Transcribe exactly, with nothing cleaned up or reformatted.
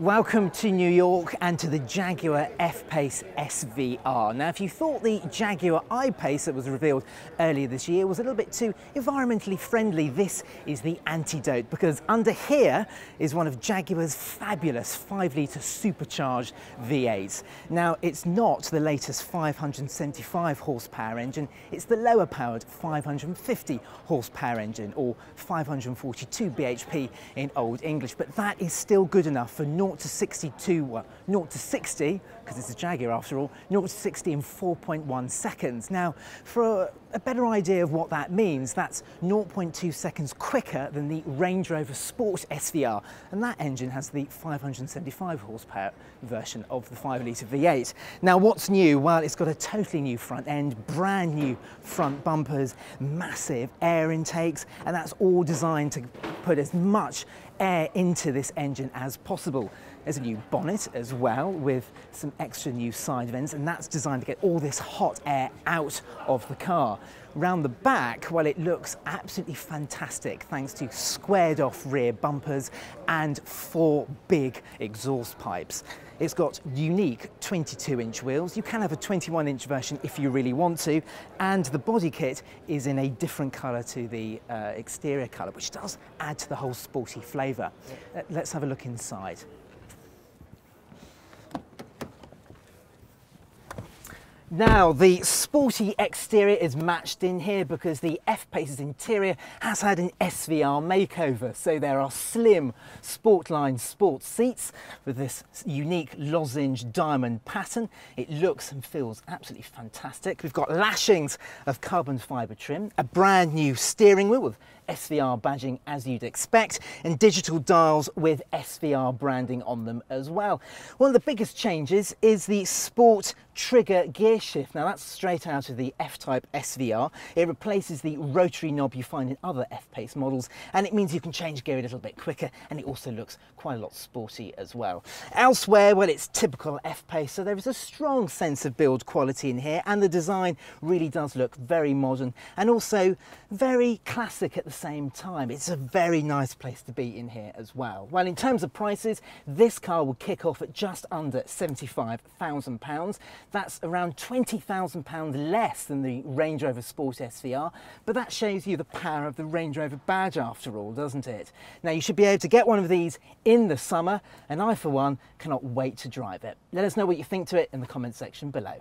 Welcome to New York and to the Jaguar F-Pace S V R. Now, if you thought the Jaguar I-Pace that was revealed earlier this year was a little bit too environmentally friendly, this is the antidote, because under here is one of Jaguar's fabulous five litre supercharged V eights. Now, it's not the latest five hundred seventy-five horsepower engine, it's the lower powered five hundred fifty horsepower engine, or five hundred forty-two B H P in Old English, but that is still good enough for north to sixty-two, well, zero to sixty, because it's a Jaguar after all, zero to sixty in four point one seconds. Now, for a, a better idea of what that means, that's zero point two seconds quicker than the Range Rover Sport S V R, and that engine has the five hundred seventy-five horsepower version of the five litre V eight. Now, what's new? Well, it's got a totally new front end, brand new front bumpers, massive air intakes, and that's all designed to put as much air into this engine as possible. There's a new bonnet as well with some extra new side vents, and that's designed to get all this hot air out of the car. Round the back, well, it looks absolutely fantastic thanks to squared off rear bumpers and four big exhaust pipes. It's got unique twenty-two inch wheels. You can have a twenty-one inch version if you really want to, and the body kit is in a different colour to the uh, exterior colour, which does add to the whole sporty flavour. Uh, let's have a look inside. Now, the sporty exterior is matched in here because the F-Pace's interior has had an S V R makeover. So there are slim Sportline sports seats with this unique lozenge diamond pattern. It looks and feels absolutely fantastic. We've got lashings of carbon fibre trim, a brand new steering wheel with S V R badging as you'd expect, and digital dials with S V R branding on them as well. One of the biggest changes is the Sport Trigger gear shift. Now, that's straight out of the F-Type S V R. It replaces the rotary knob you find in other F-Pace models, and it means you can change gear a little bit quicker, and it also looks quite a lot sporty as well. Elsewhere, well, it's typical F-Pace, so there is a strong sense of build quality in here, and the design really does look very modern and also very classic at the same time. It's a very nice place to be in here as well. Well, in terms of prices, this car will kick off at just under seventy-five thousand pounds. That's around twenty thousand pounds less than the Range Rover Sport S V R, but that shows you the power of the Range Rover badge after all, doesn't it? Now, you should be able to get one of these in the summer, and I, for one, cannot wait to drive it. Let us know what you think to it in the comments section below.